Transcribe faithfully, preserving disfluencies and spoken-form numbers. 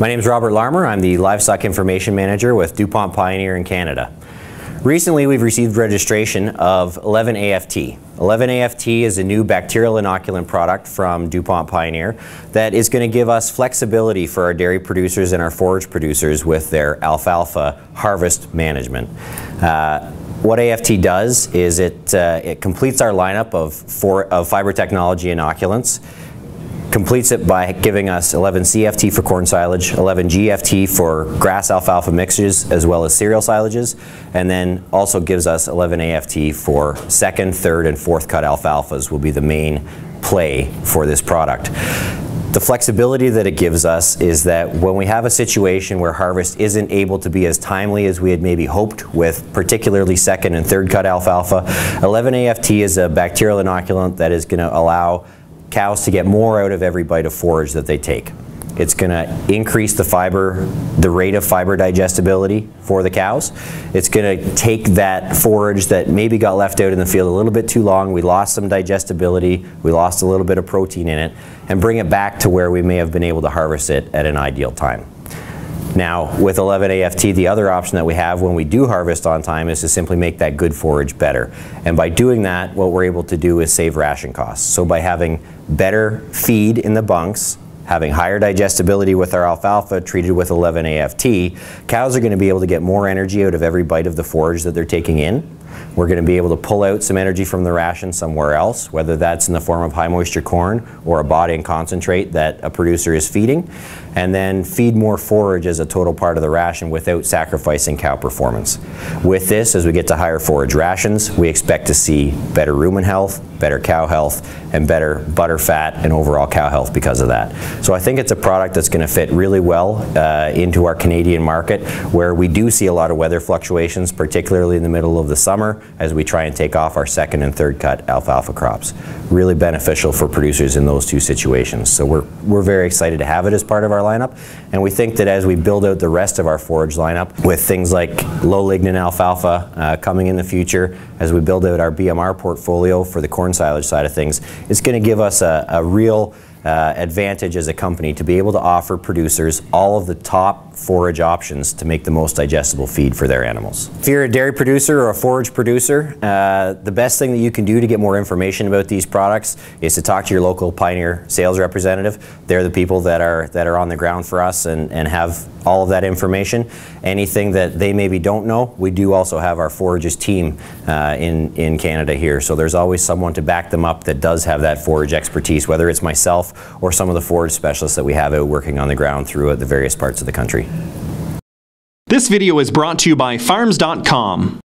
My name is Robert Larmer. I'm the Livestock Information Manager with DuPont Pioneer in Canada. Recently, we've received registration of eleven A F T. eleven A F T is a new bacterial inoculant product from DuPont Pioneer that is going to give us flexibility for our dairy producers and our forage producers with their alfalfa harvest management. Uh, What A F T does is it, uh, it completes our lineup of, for, of fiber technology inoculants, completes it by giving us eleven C F T for corn silage, eleven G F T for grass alfalfa mixtures as well as cereal silages, and then also gives us eleven A F T for second, third, and fourth cut alfalfas will be the main play for this product. The flexibility that it gives us is that when we have a situation where harvest isn't able to be as timely as we had maybe hoped with particularly second and third cut alfalfa, eleven A F T is a bacterial inoculant that is going to allow cows to get more out of every bite of forage that they take. It's going to increase the fiber, the rate of fiber digestibility for the cows. It's going to take that forage that maybe got left out in the field a little bit too long, we lost some digestibility, we lost a little bit of protein in it, and bring it back to where we may have been able to harvest it at an ideal time. Now, with eleven A F T, the other option that we have when we do harvest on time is to simply make that good forage better. And by doing that, what we're able to do is save ration costs. So by having better feed in the bunks, having higher digestibility with our alfalfa treated with eleven A F T, cows are going to be able to get more energy out of every bite of the forage that they're taking in. We're going to be able to pull out some energy from the ration somewhere else, whether that's in the form of high moisture corn or a bought-in concentrate that a producer is feeding, and then feed more forage as a total part of the ration without sacrificing cow performance. With this, as we get to higher forage rations, we expect to see better rumen health, better cow health, and better butter fat and overall cow health because of that. So I think it's a product that's going to fit really well uh, into our Canadian market, where we do see a lot of weather fluctuations, particularly in the middle of the summer as we try and take off our second and third cut alfalfa crops. Really beneficial for producers in those two situations. So we're, we're very excited to have it as part of our lineup, and we think that as we build out the rest of our forage lineup with things like low lignin alfalfa uh, coming in the future, as we build out our B M R portfolio for the corn silage side of things, it's going to give us a, a real Uh, advantage as a company to be able to offer producers all of the top forage options to make the most digestible feed for their animals. If you're a dairy producer or a forage producer, uh, the best thing that you can do to get more information about these products is to talk to your local Pioneer sales representative. They're the people that are that are on the ground for us and, and have all of that information. Anything that they maybe don't know, we do also have our forages team uh, in, in Canada here, so there's always someone to back them up that does have that forage expertise, whether it's myself or some of the forage specialists that we have out working on the ground throughout the various parts of the country. This video is brought to you by Farms dot com.